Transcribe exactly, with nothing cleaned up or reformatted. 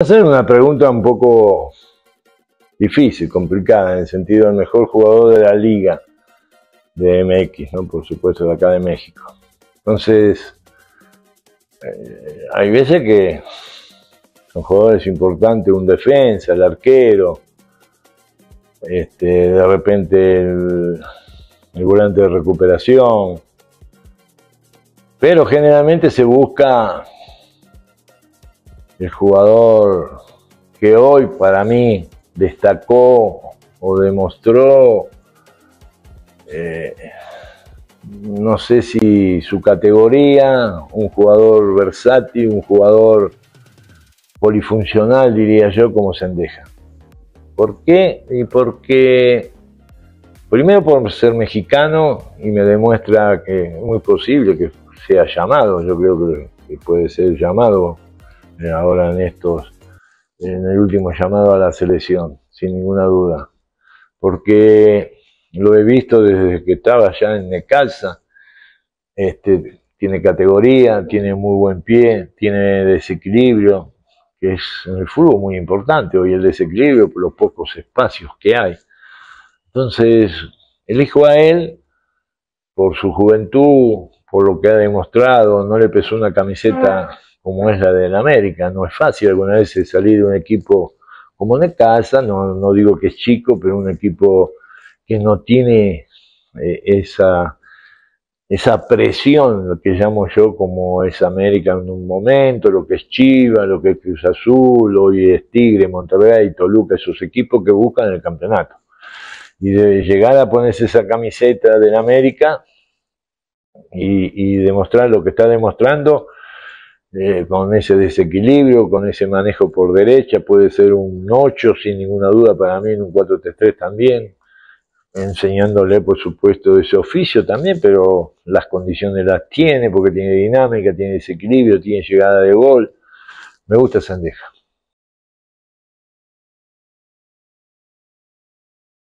Hacer una pregunta un poco difícil, complicada, en el sentido del mejor jugador de la Liga de M X, ¿no? Por supuesto, de acá de México. Entonces, eh, hay veces que son jugadores importantes, un defensa, el arquero, este, de repente el, el volante de recuperación, pero generalmente se busca el jugador que hoy para mí destacó o demostró, eh, no sé si su categoría, un jugador versátil, un jugador polifuncional, diría yo, como Zendeja. ¿Por qué? Y porque, primero por ser mexicano, y me demuestra que es muy posible que sea llamado, yo creo que puede ser llamado ahora en estos, en el último llamado a la selección, sin ninguna duda, porque lo he visto desde que estaba allá en Necaxa. Este, tiene categoría, tiene muy buen pie, tiene desequilibrio, que es en el fútbol muy importante hoy el desequilibrio por los pocos espacios que hay. Entonces, elijo a él por su juventud, por lo que ha demostrado. No le pesó una camiseta como es la del América. No es fácil alguna vez salir de un equipo como Necaxa, no, no digo que es chico, pero un equipo que no tiene eh, esa, esa presión, lo que llamo yo como es América en un momento, lo que es Chiva, lo que es Cruz Azul, hoy es Tigre, Monterrey, Toluca, esos equipos que buscan el campeonato. Y de llegar a ponerse esa camiseta del América y, y demostrar lo que está demostrando, Eh, con ese desequilibrio, con ese manejo por derecha, puede ser un ocho sin ninguna duda para mí, en un cuatro tres tres también, enseñándole por supuesto ese oficio también, pero las condiciones las tiene porque tiene dinámica, tiene desequilibrio, tiene llegada de gol. Me gusta Zendeja.